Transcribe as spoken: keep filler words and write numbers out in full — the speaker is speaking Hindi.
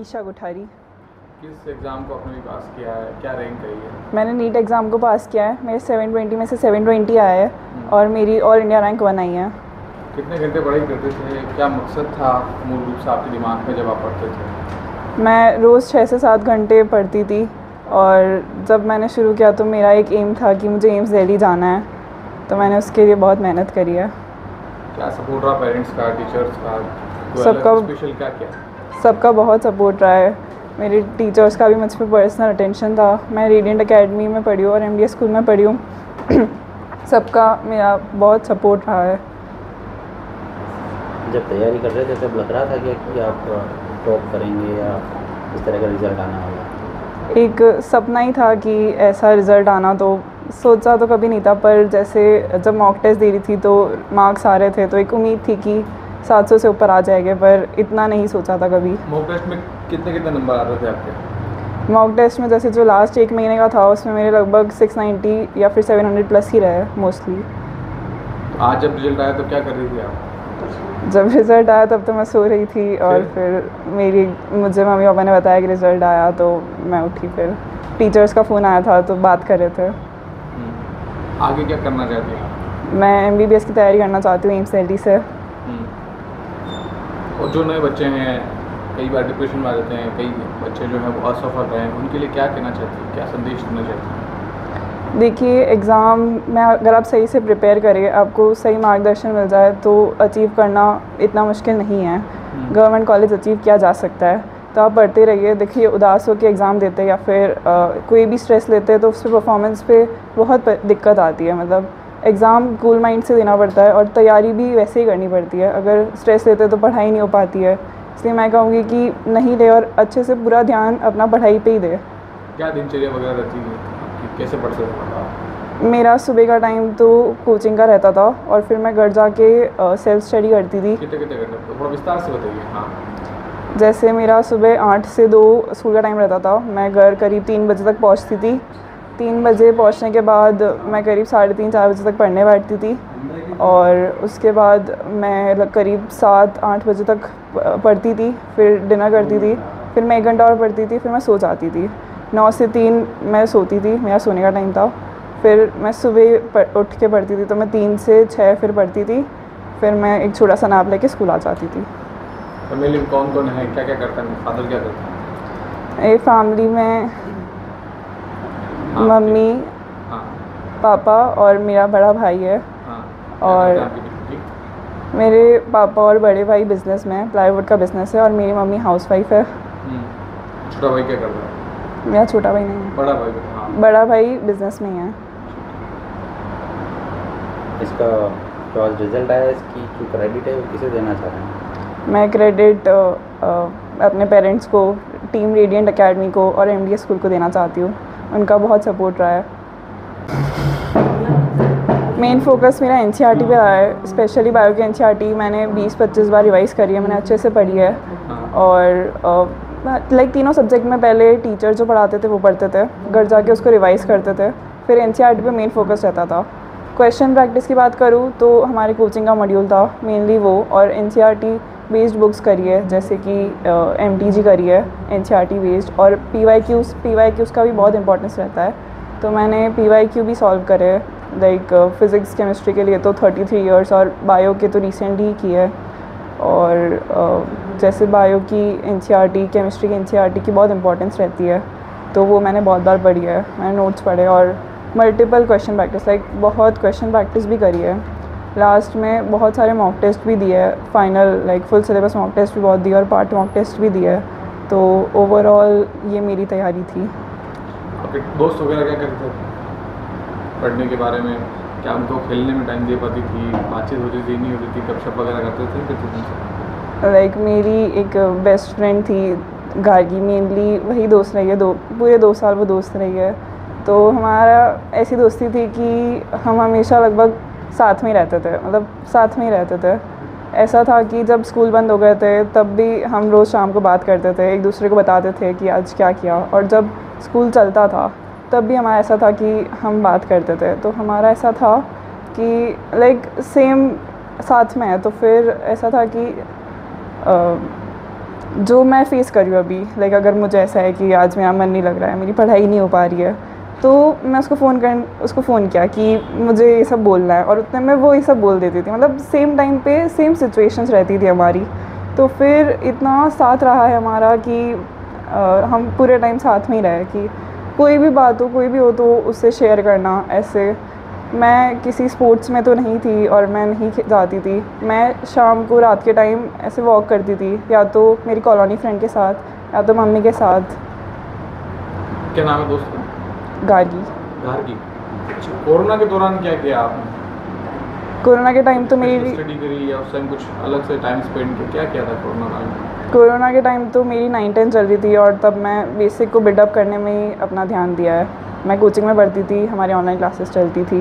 ईशा कोठारी। किस एग्ज़ाम को आपने पास किया है, क्या रैंक आई है? मैंने नीट एग्ज़ाम को पास किया है, मेरे सेवन ट्वेंटी में से सेवन ट्वेंटी आया है और मेरी ऑल इंडिया रैंक वन आई है। कितने घंटे पढ़ाई करते थे, क्या मकसद था मूल रूप से आपके दिमाग में जब आप पढ़ते थे? मैं रोज़ छः से सात घंटे पढ़ती थी और जब मैंने शुरू किया तो मेरा एक एम था कि मुझे एम्स दिल्ली जाना है, तो मैंने उसके लिए बहुत मेहनत करी है। क्या सपोर्ट रहा पेरेंट्स का, टीचर्स का, सबका? स्पेशल क्या क्या? सबका बहुत सपोर्ट रहा है, मेरे टीचर्स का भी मुझ पर पर्सनल अटेंशन था। मैं रेडियंट अकेडमी में पढ़ी हूँ और एमडीएस स्कूल में पढ़ी हूँ। सबका मेरा बहुत सपोर्ट रहा है। जब तैयारी कर रहे थे तब लग रहा था कि, कि आप टॉप करेंगे या इस तरह का रिजल्ट आना होगा? एक सपना ही था कि ऐसा रिज़ल्ट आना, तो सोचा तो कभी नहीं था, पर जैसे जब मॉक टेस्ट दे रही थी तो मार्क्स आ रहे थे तो एक उम्मीद थी कि सात सौ से ऊपर आ जाएंगे, पर इतना नहीं सोचा था कभी। मॉक टेस्ट में कितने कितने नंबर आ रहे थे आपके? मॉक टेस्ट में जैसे जो लास्ट एक महीने का था उसमें मेरे लगभग सिक्स नाइन्टी या फिर सेवन हंड्रेड प्लस ही रहे मोस्टली। तो आज जब रिजल्ट आया तो क्या कर रही थी आप? जब रिज़ल्ट आया तब तो मैं सो रही थी और फिर, फिर मेरी मुझे मम्मी पापा ने बताया कि रिज़ल्ट आया तो मैं उठी। फिर टीचर्स का फ़ोन आया था तो बात कर रहे थे। आगे क्या करना चाहती हैं? मैं एमबीबीएस की तैयारी करना चाहती हूँ एम्स दिल्ली से। और जो नए बच्चे हैं, कई बार डिप्रेशन में आ जाते हैं, कई बच्चे जो हैं वो असफल रहे हैं, उनके लिए क्या कहना चाहती हैं, क्या संदेश देना चाहती हैं? देखिए, एग्ज़ाम में अगर आप सही से प्रिपेयर करें, आपको सही मार्गदर्शन मिल जाए तो अचीव करना इतना मुश्किल नहीं है। गवर्नमेंट कॉलेज अचीव किया जा सकता है, तो आप पढ़ते रहिए। देखिए, उदास होकर एग्ज़ाम देते या फिर आ, कोई भी स्ट्रेस लेते हैं तो उस पर परफॉर्मेंस पे बहुत दिक्कत आती है। मतलब एग्ज़ाम कूल माइंड से देना पड़ता है और तैयारी भी वैसे ही करनी पड़ती है। अगर स्ट्रेस लेते हैं तो पढ़ाई नहीं हो पाती है, इसलिए मैं कहूँगी कि नहीं दे और अच्छे से पूरा ध्यान अपना पढ़ाई पर ही दे। क्या दिनचर्या वगैरह रहती है, कैसे पढ़ते हो? मेरा सुबह का टाइम तो कोचिंग का रहता था और फिर मैं घर जाके सेल्फ स्टडी करती थी। थोड़ा विस्तार से बताइए। हाँ, जैसे मेरा सुबह आठ से दो स्कूल का टाइम रहता था, मैं घर करीब तीन बजे तक पहुंचती थी। तीन बजे पहुंचने के बाद मैं करीब साढ़े तीन चार बजे तक पढ़ने बैठती थी और उसके बाद मैं करीब सात आठ बजे तक पढ़ती थी, फिर डिनर करती थी, फिर मैं एक घंटा और पढ़ती थी, फिर मैं सो जाती थी। नौ से तीन मैं सोती थी, मेरा सोने का टाइम था। फिर मैं सुबह उठ के पढ़ती थी, तो मैं तीन से छः फिर पढ़ती थी, फिर मैं एक छोटा सा नाप लेके स्कूल आ जाती थी। फैमिली में कौन कौन है, क्या क्या करता है, फादर क्या करता है? ए फैमिली में मम्मी, हाँ, पापा और मेरा बड़ा भाई है। हाँ, और मेरे पापा और बड़े भाई बिजनेस में, प्लाईवुड का बिजनेस है और मेरी मम्मी हाउसवाइफ है। छोटा भाई क्या करता है? मेरा छोटा भाई नहीं है, बड़ा भाई। हाँ, बड़ा भाई बिजनेस में है। इसका जो रिजल्ट आया इसकी जो क्रेडिट है वो किसे देना चाह रहे हैं? मैं क्रेडिट अपने पेरेंट्स को, टीम रेडियंट एकेडमी को और एमडीएस स्कूल को देना चाहती हूँ। उनका बहुत सपोर्ट रहा है। मेन फोकस मेरा एनसीईआरटी पे रहा है, स्पेशली बायो की एनसीईआरटी मैंने बीस पच्चीस बार रिवाइज़ करी है, मैंने अच्छे से पढ़ी है। और लाइक तीनों सब्जेक्ट में पहले टीचर जो पढ़ाते थे वो पढ़ते थे, घर जाके उसको रिवाइज़ करते थे, फिर एनसीईआरटी पे मेन फोकस रहता था। क्वेश्चन प्रैक्टिस की बात करूँ तो हमारे कोचिंग का मॉड्यूल था मेनली वो, और एनसीईआरटी बेस्ड बुक्स करी है, जैसे कि एमटीजी करी है एनसीईआरटी बेस्ड, और पीवाईक्यूज पीवाईक्यूज का भी बहुत इंपॉर्टेंस रहता है, तो मैंने पीवाईक्यू भी सॉल्व करे, लाइक फिज़िक्स केमिस्ट्री के लिए तो थर्टी थ्री इयर्स और बायो के तो रिसेंटली किए। और uh, जैसे बायो की एनसीईआरटी, केमिस्ट्री की एनसीईआरटी की बहुत इंपॉर्टेंस रहती है, तो वो मैंने बहुत बार पढ़ी है, मैंने नोट्स पढ़े और मल्टीपल क्वेश्चन प्रैक्टिस, लाइक बहुत क्वेश्चन प्रैक्टिस भी करी है। लास्ट में बहुत सारे मॉक टेस्ट भी दिए, final like full syllabus mock test भी बहुत दिए और पार्ट मॉक टेस्ट भी दिए, तो ओवरऑल ये मेरी तैयारी थी। आपके दोस्त वगैरह क्या करते थे पढ़ने के बारे में, क्या उनको खेलने में टाइम दे पाती थी, बातचीत होती थी नहीं होती थी, गपशप वगैरह करते थे? लाइक मेरी एक बेस्ट फ्रेंड थी गार्गी, मेनली वही दोस्त रही है, दो पूरे दो साल वो दोस्त रही है, तो हमारा ऐसी दोस्ती थी कि हम हमेशा लगभग साथ में रहते थे, मतलब साथ में रहते थे। ऐसा था कि जब स्कूल बंद हो गए थे तब भी हम रोज़ शाम को बात करते थे, एक दूसरे को बताते थे कि आज क्या किया, और जब स्कूल चलता था तब भी हमारा ऐसा था कि हम बात करते थे, तो हमारा ऐसा था कि लाइक सेम साथ में है, तो फिर ऐसा था कि आ, जो मैं फ़ेस कर रही हूँ अभी, लाइक अगर मुझे ऐसा है कि आज मेरा मन नहीं लग रहा है, मेरी पढ़ाई नहीं हो पा रही है, तो मैं उसको फ़ोन कर उसको फ़ोन किया कि मुझे ये सब बोलना है, और उतने में वो ये सब बोल देती थी। मतलब सेम टाइम पे सेम सिचुएशंस रहती थी हमारी, तो फिर इतना साथ रहा है हमारा कि आ, हम पूरे टाइम साथ में ही रहे कि कोई भी बात हो, कोई भी हो तो उससे शेयर करना। ऐसे मैं किसी स्पोर्ट्स में तो नहीं थी और मैं नहीं जाती थी। मैं शाम को रात के टाइम ऐसे वॉक करती थी, या तो मेरी कॉलोनी फ्रेंड के साथ या तो मम्मी के साथ। क्या नाम है दोस्त? गार्गी। गार्गी, अच्छा। कोरोना के दौरान क्या किया आपने? कोरोना के टाइम तो मेरी स्टडी करी या उस टाइम कुछ अलग से टाइम स्पेंड किया? क्या किया था कोरोना काल में? कोरोना के टाइम तो मेरी नाइन टेन चल रही थी और तब मैं बेसिक को बिल्डअप करने में ही अपना ध्यान दिया है। मैं कोचिंग में पढ़ती थी, हमारी ऑनलाइन क्लासेस चलती थी।